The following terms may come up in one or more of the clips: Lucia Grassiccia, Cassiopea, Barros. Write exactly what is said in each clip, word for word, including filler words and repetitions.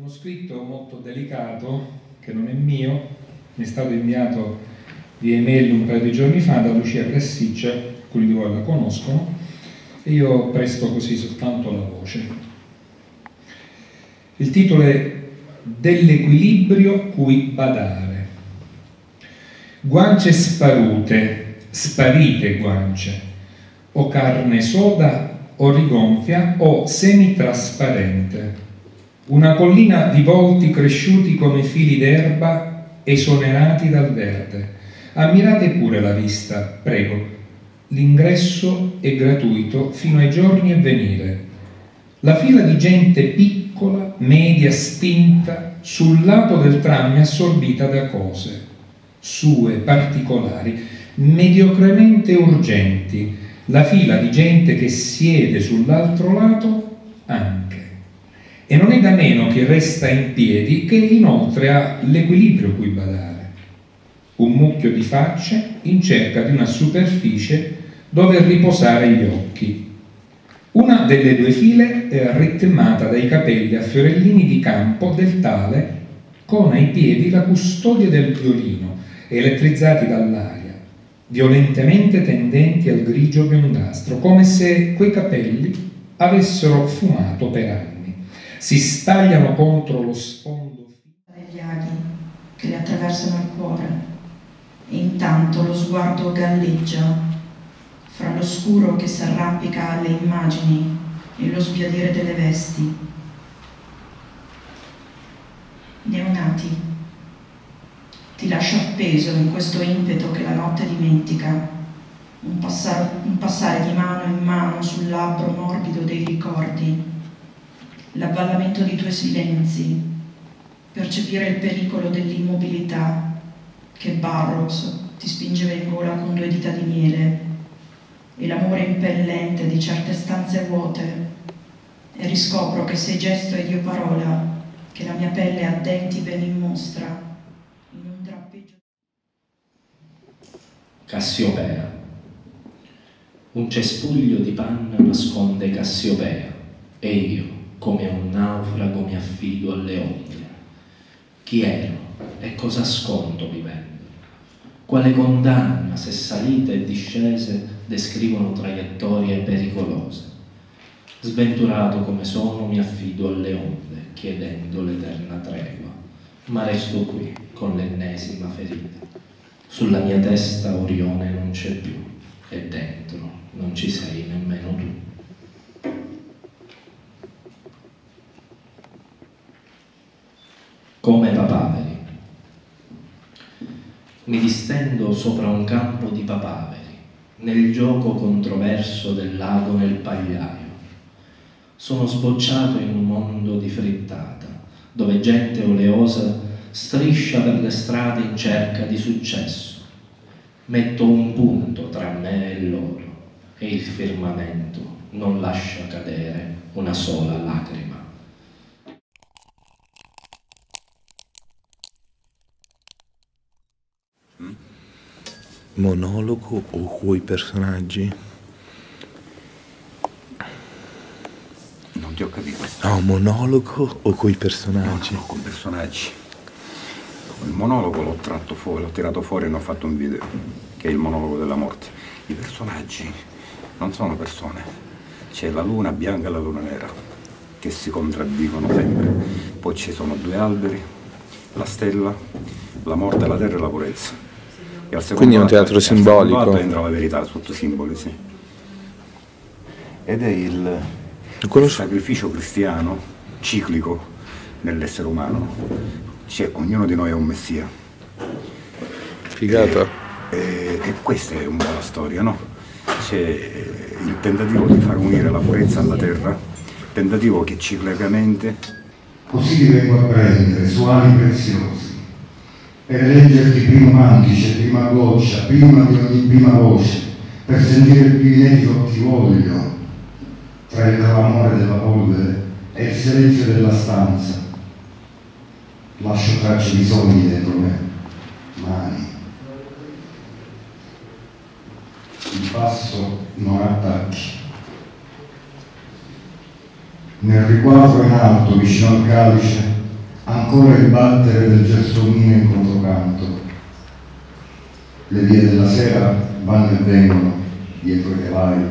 uno scritto molto delicato che non è mio, mi è stato inviato via email un paio di giorni fa da Lucia Grassiccia, alcuni di voi la conoscono, e io presto così soltanto la voce. Il titolo è Dell'equilibrio cui badare. Guance sparute, sparite guance, o carne soda o rigonfia o semitrasparente. Una collina di volti cresciuti come fili d'erba, esonerati dal verde. Ammirate pure la vista, prego. L'ingresso è gratuito fino ai giorni a venire. La fila di gente piccola, media, spinta, sul lato del tram assorbita da cose sue, particolari, mediocremente urgenti. La fila di gente che siede sull'altro lato anche. E non è da meno che resta in piedi, che inoltre ha l'equilibrio cui badare. Un mucchio di facce in cerca di una superficie dove riposare gli occhi. Una delle due file è ritmata dai capelli a fiorellini di campo del tale con ai piedi la custodia del violino, elettrizzati dall'aria, violentemente tendenti al grigio biondastro, come se quei capelli avessero fumato per anni. Si stagliano contro lo sfondo degli aghi che le attraversano il cuore, e intanto lo sguardo galleggia fra l'oscuro che si arrampica alle immagini e lo sbiadire delle vesti. Neonati, ti lascio appeso in questo impeto che la notte dimentica, un passare, un passare di mano in mano sul labbro morbido dei ricordi, l'avvallamento dei tuoi silenzi, percepire il pericolo dell'immobilità che Barros ti spingeva in gola con due dita di miele, e l'amore impellente di certe stanze vuote, e riscopro che sei gesto ed io parola, che la mia pelle ha denti ben in mostra in un drappeggio. Cassiopea. Un cespuglio di panna nasconde Cassiopea, e io, come un naufrago, mi affido alle onde. Chi ero e cosa ascolto vivendo? Quale condanna, se salite e discese descrivono traiettorie pericolose? Sventurato come sono, mi affido alle onde, chiedendo l'eterna tregua, ma resto qui con l'ennesima ferita. Sulla mia testa Orione non c'è più, e dentro non ci sei nemmeno tu. Come papaveri. Mi distendo sopra un campo di papaveri, nel gioco controverso del lago nel pagliaio. Sono sbocciato in un mondo di frittata, dove gente oleosa striscia per le strade in cerca di successo. Metto un punto tra me e loro, e il firmamento non lascia cadere una sola lacrima. Monologo o quei personaggi? Non ti ho capito. No, monologo o quei personaggi? No, no, con personaggi. Il monologo l'ho tratto fuori, l'ho tirato fuori e ne ho fatto un video, che è il monologo della morte. I personaggi non sono persone. C'è la luna bianca e la luna nera, che si contraddicono sempre. Poi ci sono due alberi, la stella, la morte, la terra e la purezza. Quindi è un teatro lato, simbolico. Entra la verità sotto simboli, sì. Ed è il, il sacrificio cristiano ciclico nell'essere umano. Cioè, ognuno di noi è un messia. Figata. E, e, e questa è un po' la storia, no? C'è il tentativo di far unire la purezza alla terra, tentativo che ciclicamente. Così vengo a prendere suoni preziosi. Per leggerti prima mantice, prima goccia, prima di ogni prima voce, per sentire il privilegio ti voglio, tra il clamore della polvere e il silenzio della stanza. Lascio tracce di sogni dentro me, mani. Il passo non attacchi. Nel riguardo in alto, vicino al calice, ancora il battere del gelsomino in controcanto. Le vie della sera vanno e vengono dietro i telai,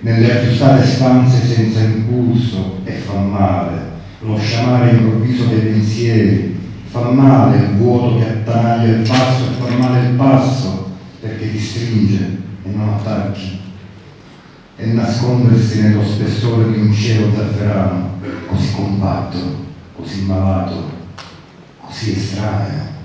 nelle affiattate stanze senza impulso, e fa male lo sciamare improvviso dei pensieri, fa male il vuoto che attanaglia il passo, e fa male il passo perché ti stringe e non attacchi, e nascondersi nello spessore di un cielo zafferano, così compatto, così malato, così estraneo.